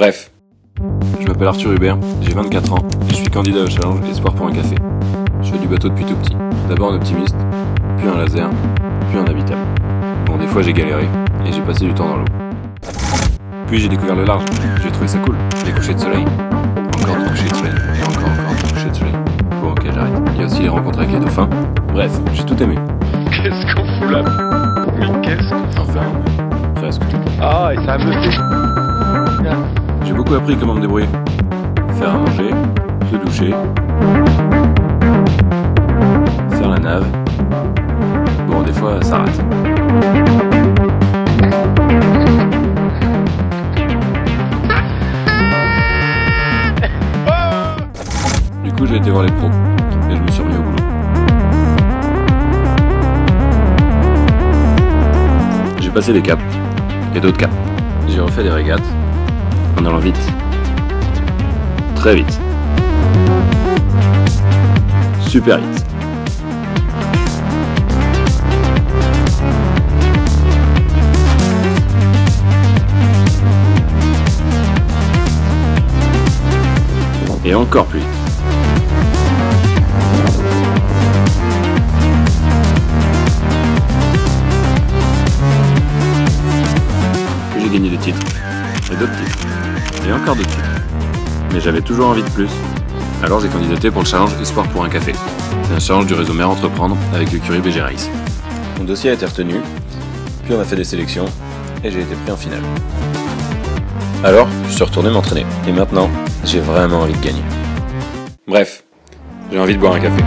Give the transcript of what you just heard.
Bref. Je m'appelle Arthur Hubert, j'ai 24 ans et je suis candidat au challenge d'espoir pour un café. Je fais du bateau depuis tout petit. D'abord un optimiste, puis un laser, puis un habitable. Bon, des fois j'ai galéré et j'ai passé du temps dans l'eau. Puis j'ai découvert le large, j'ai trouvé ça cool. Les couchers de soleil, encore des couchers de soleil, et encore des couchers de soleil. Bon, ok, j'arrête. Il y a aussi les rencontres avec les dauphins. Bref, j'ai tout aimé. Qu'est-ce qu'on fout là? Mais qu'est-ce qu'on fait? Enfin, presque tout. Ah, et ça a me... J'ai beaucoup appris comment me débrouiller. Faire à manger, se doucher, faire la nave. Bon, des fois, ça rate. Du coup, j'ai été voir les pros et je me suis remis au boulot. J'ai passé des caps et d'autres caps. J'ai refait des régates. En allant vite, très vite, super vite. Et encore plus vite. J'ai gagné des titres, et d'autres titres. Et encore des trucs. Mais j'avais toujours envie de plus. Alors j'ai candidaté pour le challenge Espoir pour un café. C'est un challenge du réseau Mère Entreprendre avec le Curie BG Race. Mon dossier a été retenu, puis on a fait des sélections, et j'ai été pris en finale. Alors, je suis retourné m'entraîner. Et maintenant, j'ai vraiment envie de gagner. Bref, j'ai envie de boire un café.